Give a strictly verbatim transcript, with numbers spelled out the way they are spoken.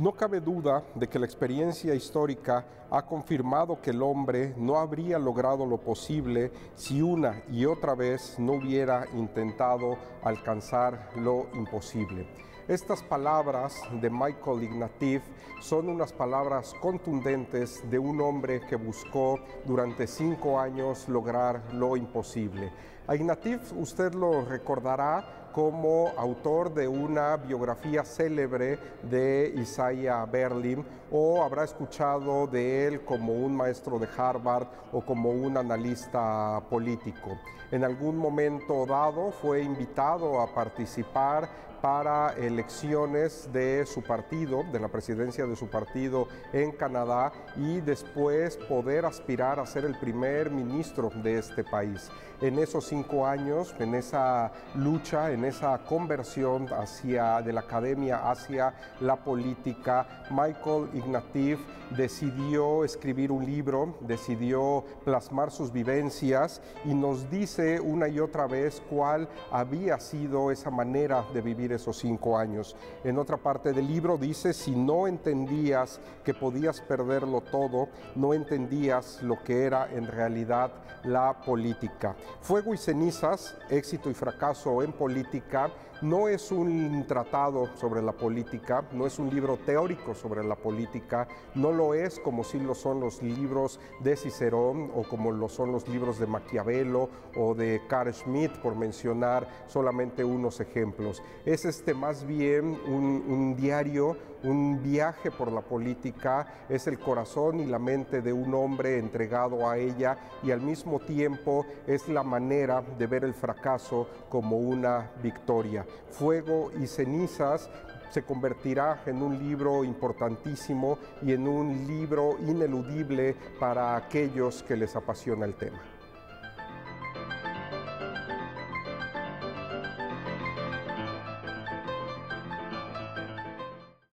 No cabe duda de que la experiencia histórica ha confirmado que el hombre no habría logrado lo posible si una y otra vez no hubiera intentado alcanzar lo imposible. Estas palabras de Michael Ignatieff son unas palabras contundentes de un hombre que buscó durante cinco años lograr lo imposible. A Ignatieff usted lo recordará como autor de una biografía célebre de Isaiah Berlin, o habrá escuchado de él como un maestro de Harvard o como un analista político. En algún momento dado fue invitado a participar para elecciones de su partido, de la presidencia de su partido en Canadá, y después poder aspirar a ser el primer ministro de este país. En esos cinco años, en esa lucha, en esa conversión hacia, de la academia hacia la política, Michael Ignatieff decidió escribir un libro, decidió plasmar sus vivencias y nos dice una y otra vez cuál había sido esa manera de vivir esos cinco años. En otra parte del libro dice: si no entendías que podías perderlo todo, no entendías lo que era en realidad la política. Fuego y cenizas, éxito y fracaso en política, no es un tratado sobre la política, no es un libro teórico sobre la política, no lo es como sí lo son los libros de Cicerón o como lo son los libros de Maquiavelo o de Carl Schmitt, por mencionar solamente unos ejemplos. Es este más bien un, un diario, un viaje por la política, es el corazón y la mente de un hombre entregado a ella, y al mismo tiempo es la manera de ver el fracaso como una victoria. Fuego y cenizas se convertirá en un libro importantísimo y en un libro ineludible para aquellos que les apasiona el tema.